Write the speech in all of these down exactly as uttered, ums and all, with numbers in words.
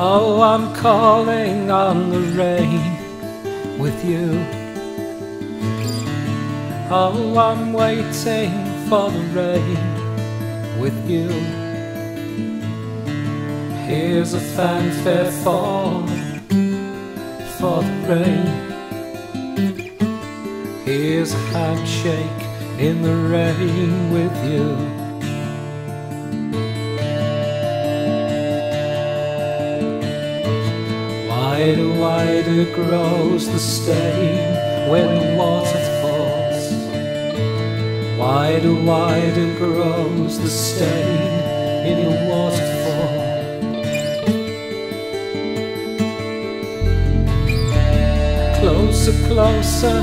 Oh, I'm calling on the rain with you. Oh, I'm waiting for the rain with you. Here's a fanfare for, for the rain. Here's a handshake in the rain with you. Wider, wider grows the stain when the water falls. Wider, wider grows the stain in the waterfall. Closer, closer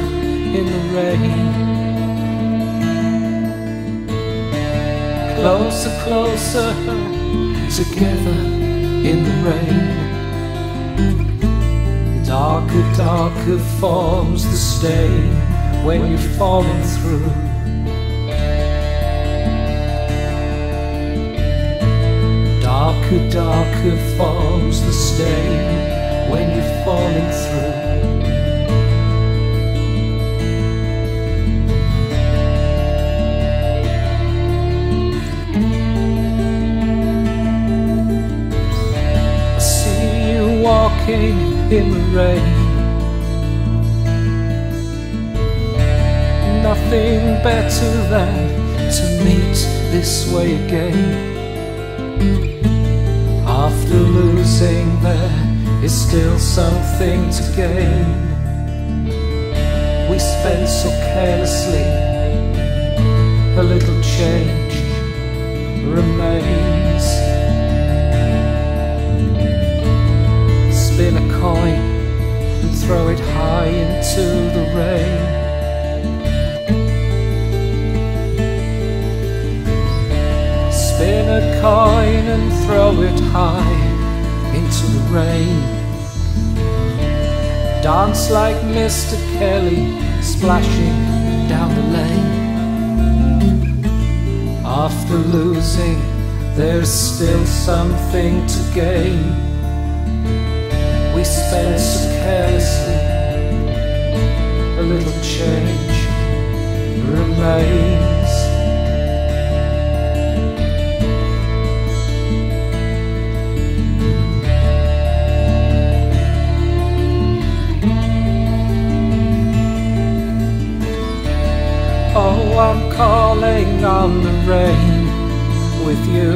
in the rain. Closer, closer together in the rain. Darker, darker forms the stain when you've fallen through. Darker, darker forms the stain when you've fallen through. I see you walking in the rain. Nothing better than to meet this way again. After losing, there is still something to gain. We spent so carelessly, a little change remains. Spin a coin and throw it high into the rain. Spin a coin and throw it high into the rain. Dance like Mister Kelly, splashing down the lane. After losing, there's still something to gain. We spent so carelessly, a little change remains. Oh, I'm calling on the rain with you.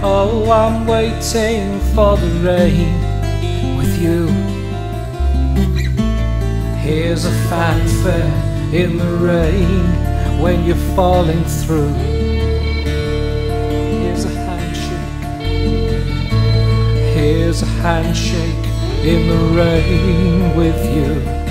Oh, I'm waiting for the rain with you. Here's a fanfare in the rain when you're falling through. Here's a handshake. Here's a handshake in the rain with you.